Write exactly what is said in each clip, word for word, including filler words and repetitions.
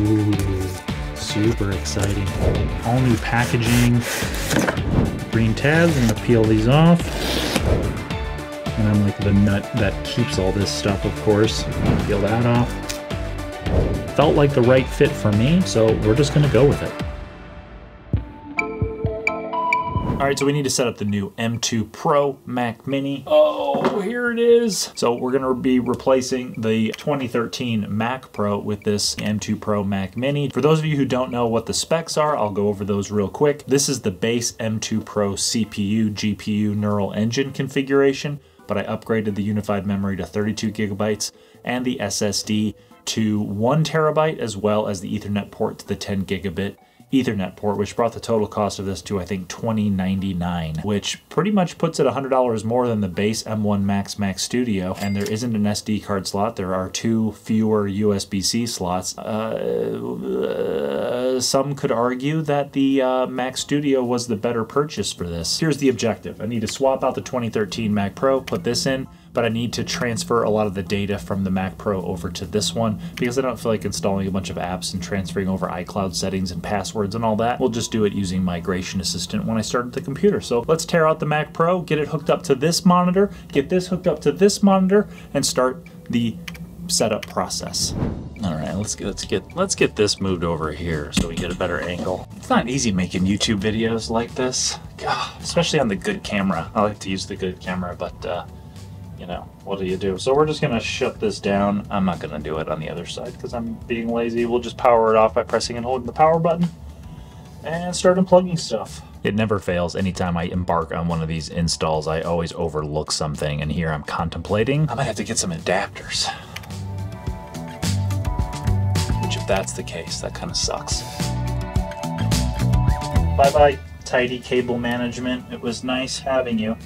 Ooh, super exciting. All new packaging, green tabs. I'm gonna peel these off. And I'm like the nut that keeps all this stuff, of course. Peel that off. Felt like the right fit for me, so we're just gonna go with it. All right, so we need to set up the new M two Pro Mac Mini. Oh, here it is. So we're gonna be replacing the twenty thirteen Mac Pro with this M two Pro Mac Mini. For those of you who don't know what the specs are, I'll go over those real quick. This is the base M two Pro C P U, G P U, neural engine configuration, but I upgraded the unified memory to thirty-two gigabytes and the S S D to one terabyte, as well as the Ethernet port to the ten gigabit Ethernet port, which brought the total cost of this to, I think, twenty ninety-nine, which pretty much puts it one hundred dollars more than the base M one Max Mac Studio. And there isn't an S D card slot. There are two fewer U S B C slots. Uh, uh, some could argue that the uh, Mac Studio was the better purchase for this. Here's the objective. I need to swap out the twenty thirteen Mac Pro, put this in, but I need to transfer a lot of the data from the Mac Pro over to this one because I don't feel like installing a bunch of apps and transferring over iCloud settings and passwords and all that. We'll just do it using Migration Assistant when I start the computer. So let's tear out the Mac Pro, get it hooked up to this monitor, get this hooked up to this monitor, and start the setup process. All right, let's get, let's get let's get this moved over here so we get a better angle. It's not easy making YouTube videos like this, God, especially on the good camera. I like to use the good camera, but uh, you know, what do you do? So we're just gonna shut this down. I'm not gonna do it on the other side because I'm being lazy. We'll just power it off by pressing and holding the power button and start unplugging stuff. It never fails. Anytime I embark on one of these installs, I always overlook something, and here I'm contemplating. I might have to get some adapters. Which, if that's the case, that kind of sucks. Bye-bye, tidy cable management. It was nice having you.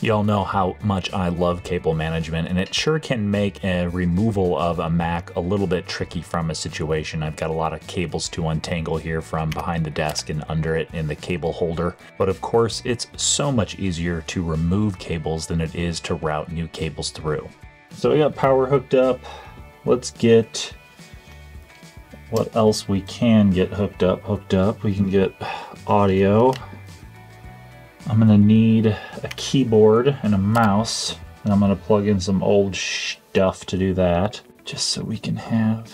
Y'all know how much I love cable management, and it sure can make a removal of a Mac a little bit tricky from a situation. I've got a lot of cables to untangle here from behind the desk and under it in the cable holder. But of course, it's so much easier to remove cables than it is to route new cables through. So we got power hooked up. Let's get what else we can get hooked up. Hooked up. We can get audio. I'm gonna need a keyboard and a mouse, and I'm gonna plug in some old stuff to do that, just so we can have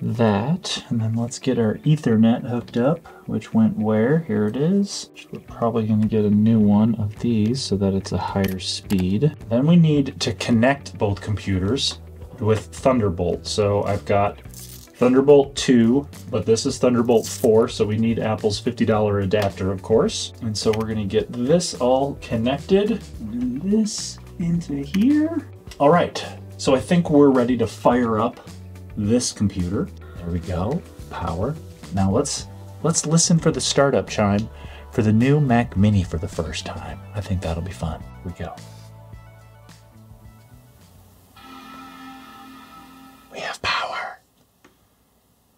that. And then let's get our Ethernet hooked up, which went where? Here it is. We're probably gonna get a new one of these so that it's a higher speed. Then we need to connect both computers with Thunderbolt. So I've got Thunderbolt two, but this is Thunderbolt four, so we need Apple's fifty dollar adapter, of course. And so we're gonna get this all connected, and this into here. All right, so I think we're ready to fire up this computer. There we go, power. Now let's, let's listen for the startup chime for the new Mac Mini for the first time. I think that'll be fun. Here we go.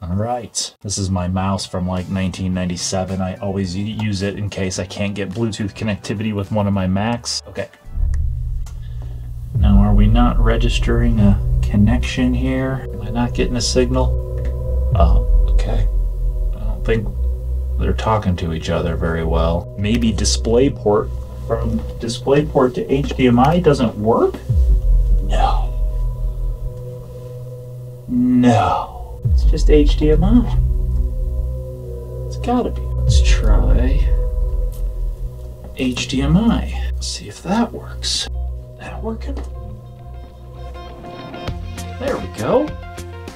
All right, this is my mouse from like nineteen ninety-seven. I always use it in case I can't get Bluetooth connectivity with one of my Macs. Okay. Now, are we not registering a connection here? Am I not getting a signal? Oh, okay. I don't think they're talking to each other very well. Maybe DisplayPort from DisplayPort to H D M I doesn't work? No. No. It's just H D M I. It's gotta be. Let's try H D M I. Let's see if that works. That working? There we go.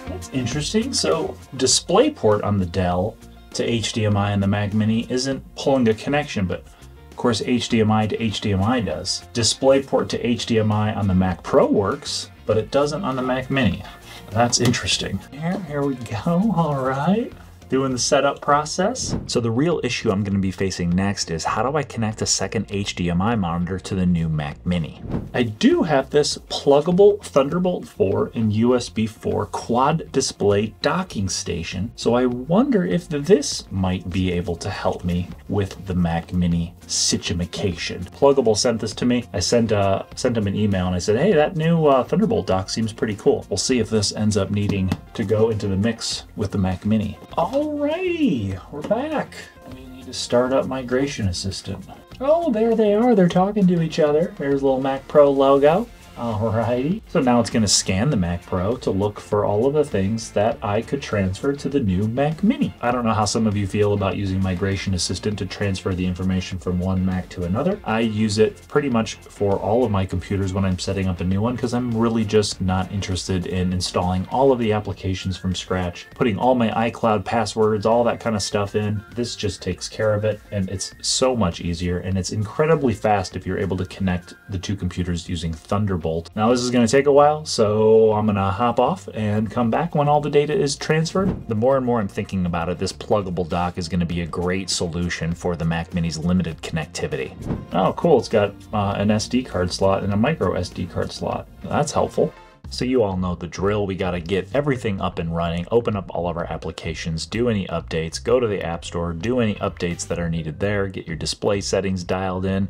That's interesting. So DisplayPort on the Dell to H D M I and the Mac Mini isn't pulling a connection, but of course H D M I to H D M I does. DisplayPort to H D M I on the Mac Pro works, but it doesn't on the Mac Mini. That's interesting. Here, here we go. All right. doing the setup process. So the real issue I'm going to be facing next is, how do I connect a second H D M I monitor to the new Mac Mini? I do have this pluggable Thunderbolt four and U S B four quad display docking station, so I wonder if this might be able to help me with the Mac Mini situmication. Plugable sent this to me. I sent uh, sent him an email and I said, hey, that new uh, Thunderbolt dock seems pretty cool. We'll see if this ends up needing to go into the mix with the Mac Mini. Alrighty, we're back. We need to start up Migration Assistant. Oh, there they are. They're talking to each other. There's a little Mac Pro logo. Alrighty. So now it's going to scan the Mac Pro to look for all of the things that I could transfer to the new Mac Mini. I don't know how some of you feel about using Migration Assistant to transfer the information from one Mac to another. I use it pretty much for all of my computers when I'm setting up a new one, because I'm really just not interested in installing all of the applications from scratch, putting all my iCloud passwords, all that kind of stuff in. This just takes care of it, and it's so much easier, and it's incredibly fast if you're able to connect the two computers using Thunderbolt. Now this is going to take a while, so I'm going to hop off and come back when all the data is transferred. The more and more I'm thinking about it, this pluggable dock is going to be a great solution for the Mac Mini's limited connectivity. Oh, cool. It's got uh, an S D card slot and a micro S D card slot. That's helpful. So you all know the drill. We got to get everything up and running, open up all of our applications, do any updates, go to the App Store, do any updates that are needed there, get your display settings dialed in.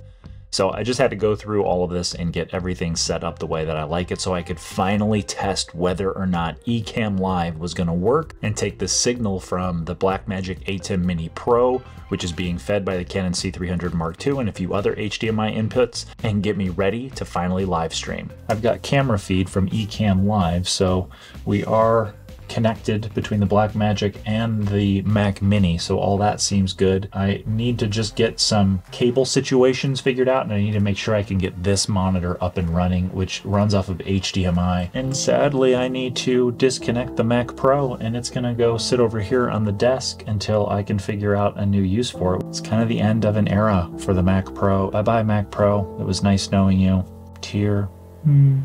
So I just had to go through all of this and get everything set up the way that I like it, so I could finally test whether or not Ecamm Live was going to work and take the signal from the Blackmagic ATEM Mini Pro, which is being fed by the Canon C three hundred Mark two and a few other H D M I inputs, and get me ready to finally live stream. I've got camera feed from Ecamm Live, so we are connected between the Blackmagic and the Mac Mini, so all that seems good. I need to just get some cable situations figured out, and I need to make sure I can get this monitor up and running, which runs off of H D M I. And sadly, I need to disconnect the Mac Pro, and it's gonna go sit over here on the desk until I can figure out a new use for it. It's kind of the end of an era for the Mac Pro. Bye-bye, Mac Pro. It was nice knowing you. Tear. Mm.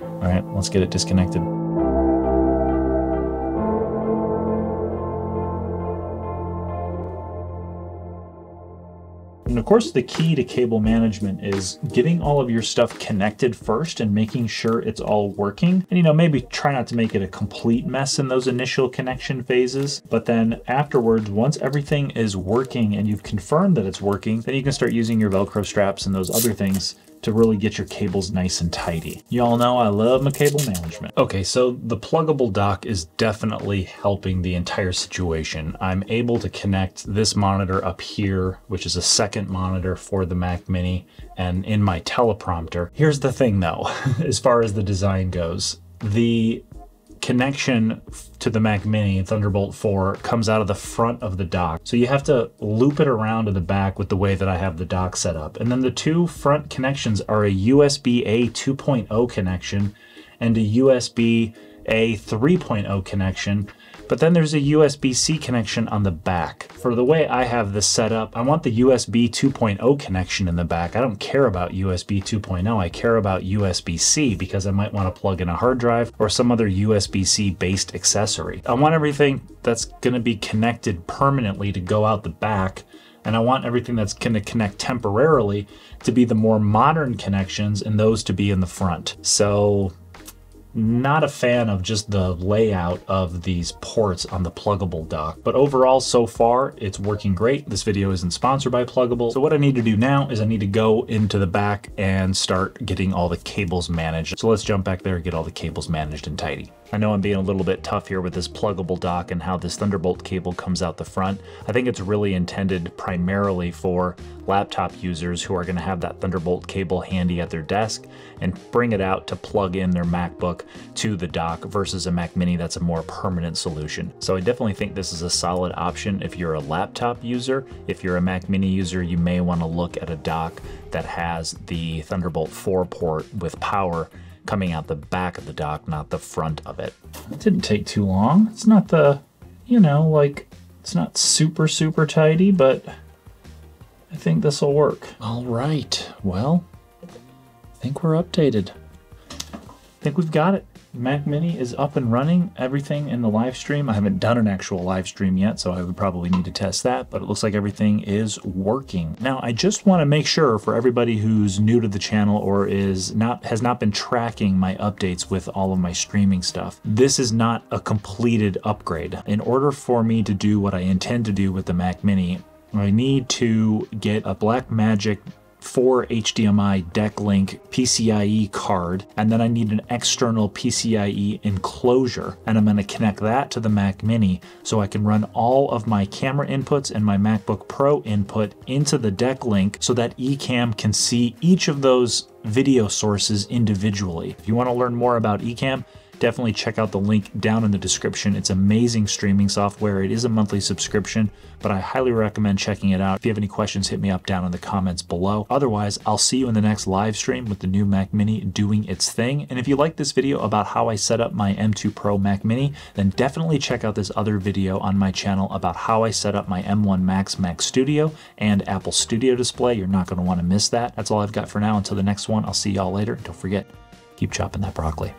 All right, let's get it disconnected. And of course, the key to cable management is getting all of your stuff connected first and making sure it's all working. And, you know, maybe try not to make it a complete mess in those initial connection phases. But then afterwards, once everything is working and you've confirmed that it's working, then you can start using your Velcro straps and those other things to really get your cables nice and tidy. Y'all know I love my cable management. Okay, so the pluggable dock is definitely helping the entire situation. I'm able to connect this monitor up here, which is a second monitor for the Mac Mini, and in my teleprompter. Here's the thing though, as far as the design goes, the connection to the Mac Mini Thunderbolt four comes out of the front of the dock. So you have to loop it around in the back with the way that I have the dock set up. And then the two front connections are a U S B A two point oh connection and a U S B A three point oh connection. But then there's a U S B C connection on the back. For the way I have this set up, I want the U S B two point oh connection in the back. I don't care about U S B two point oh, I care about U S B C because I might want to plug in a hard drive or some other U S B C based accessory. I want everything that's going to be connected permanently to go out the back, and I want everything that's going to connect temporarily to be the more modern connections and those to be in the front. So not a fan of just the layout of these ports on the pluggable dock, but overall so far it's working great. This video isn't sponsored by Plugable. So what I need to do now is I need to go into the back and start getting all the cables managed. So let's jump back there and get all the cables managed and tidy. I know I'm being a little bit tough here with this pluggable dock and how this Thunderbolt cable comes out the front. I think it's really intended primarily for laptop users who are going to have that Thunderbolt cable handy at their desk and bring it out to plug in their MacBook to the dock versus a Mac Mini that's a more permanent solution. So I definitely think this is a solid option if you're a laptop user. If you're a Mac Mini user, you may want to look at a dock that has the Thunderbolt four port with power coming out the back of the dock, not the front of it. It didn't take too long. It's not the, you know, like, it's not super, super tidy, but I think this will work. All right, well, I think we're updated. I think we've got it. Mac Mini is up and running, everything in the live stream. I haven't done an actual live stream yet, so I would probably need to test that, but it looks like everything is working. Now, I just want to make sure for everybody who's new to the channel or is not has not been tracking my updates with all of my streaming stuff, this is not a completed upgrade. In order for me to do what I intend to do with the Mac Mini, I need to get a Blackmagic Four H D M I DeckLink P C I E card, and then I need an external P C I E enclosure, and I'm going to connect that to the Mac Mini so I can run all of my camera inputs and my MacBook Pro input into the DeckLink so that Ecamm can see each of those video sources individually. If you want to learn more about Ecamm, definitely check out the link down in the description. It's amazing streaming software. It is a monthly subscription, but I highly recommend checking it out. If you have any questions, hit me up down in the comments below. Otherwise, I'll see you in the next live stream with the new Mac Mini doing its thing. And if you like this video about how I set up my M two Pro Mac Mini, then definitely check out this other video on my channel about how I set up my M one Max Mac Studio and Apple Studio display. You're not going to want to miss that. That's all I've got for now. Until the next one, I'll see y'all later. Don't forget, keep chopping that broccoli.